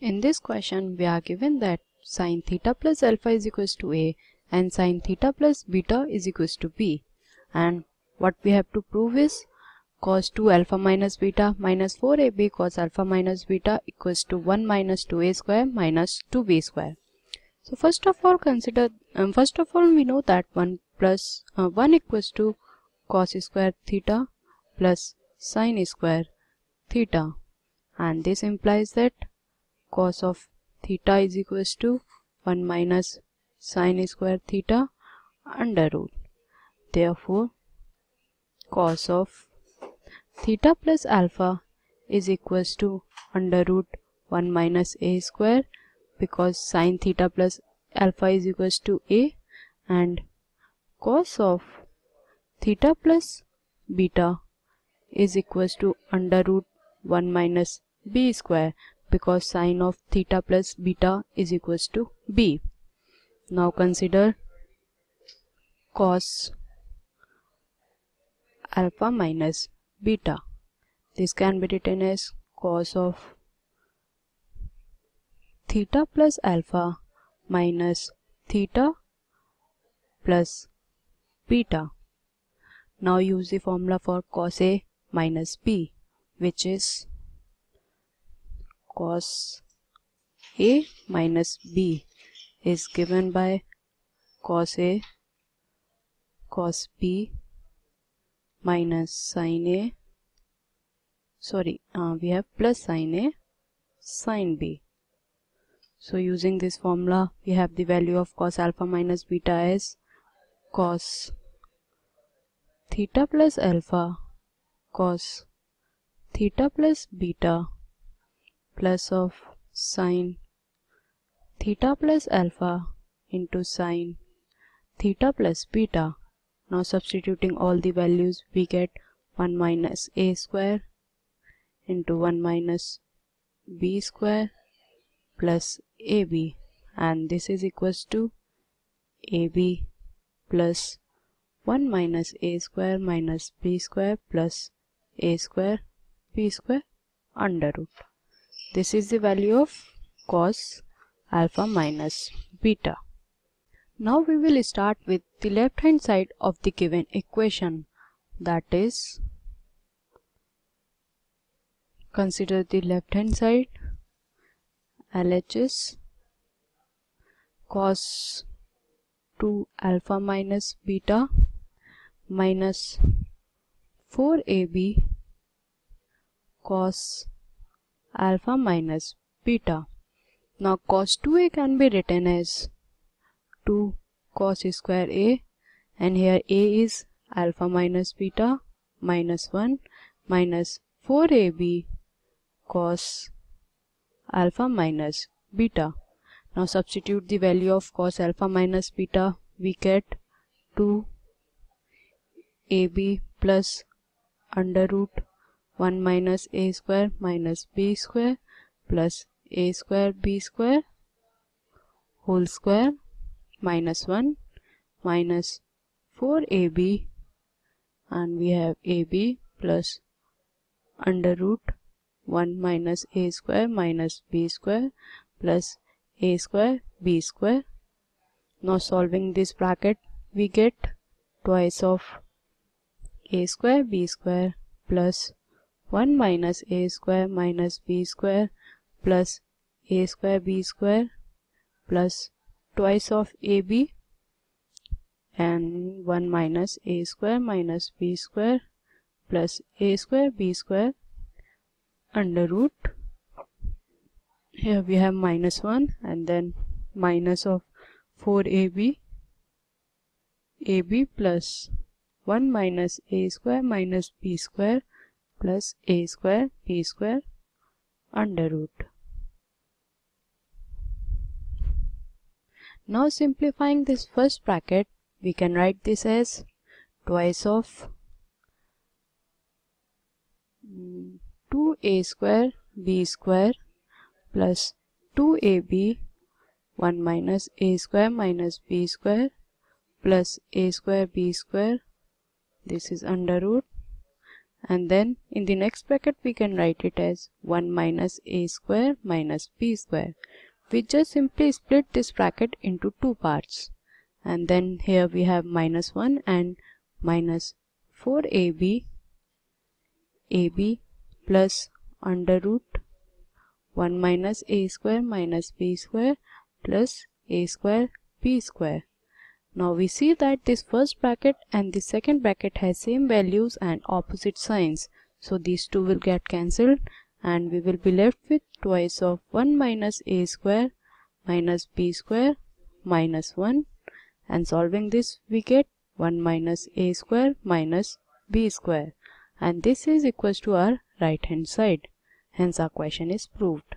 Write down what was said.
In this question, we are given that sin theta plus alpha is equals to A and sin theta plus beta is equals to B. And what we have to prove is cos 2 alpha minus beta minus 4ab cos alpha minus beta equals to 1 minus 2a square minus 2b square. So first of all we know that 1 equals to cos square theta plus sin square theta, and this implies that cos of theta is equals to 1 minus sin square theta under root. Therefore cos of theta plus alpha is equals to under root 1 minus a square, because sin theta plus alpha is equals to a, and cos of theta plus beta is equals to under root 1 minus b square, because sin of theta plus beta is equals to b. Now consider cos alpha minus beta. This can be written as cos of theta plus alpha minus theta plus beta. Now use the formula for cos A minus B, which is cos A minus B is given by cos A cos B minus sin A, we have plus sin A sin B. So using this formula, we have the value of cos alpha minus beta as cos theta plus alpha cos theta plus beta plus of sin theta plus alpha into sin theta plus beta. Now substituting all the values, we get 1 minus a square into 1 minus b square plus ab, and this is equals to ab plus 1 minus a square minus b square plus a square b square under root. This is the value of cos alpha minus beta. Now we will start with the left hand side of the given equation, that is, consider the left hand side. LHS cos 2 alpha minus beta minus 4ab cos alpha minus beta. Now cos 2a can be written as 2 cos square a, and here a is alpha minus beta minus 1 minus 4ab cos alpha minus beta. Now substitute the value of cos alpha minus beta, we get 2 ab plus under root 1 minus a square minus b square plus a square b square whole square minus 1 minus 4ab, and we have ab plus under root 1 minus a square minus b square plus a square b square. Now solving this bracket, we get twice of a square b square plus 1 minus a square minus b square plus a square b square plus twice of ab, and 1 minus a square minus b square plus a square b square under root. Here we have minus 1 and then minus of 4ab, ab plus 1 minus a square minus b square plus a square b square under root. Now simplifying this first bracket, we can write this as twice of 2a square b square plus 2ab 1 minus a square minus b square plus a square b square, this is under root, and then in the next bracket we can write it as 1 minus a square minus b square. We just simply split this bracket into two parts, and then here we have minus 1 and minus 4ab, ab plus under root 1 minus a square minus b square plus a square b square. Now we see that this first bracket and the second bracket has same values and opposite signs, so these two will get cancelled and we will be left with twice of 1 minus a square minus b square minus 1, and solving this we get 1 minus a square minus b square, and this is equals to our right hand side. Hence our question is proved.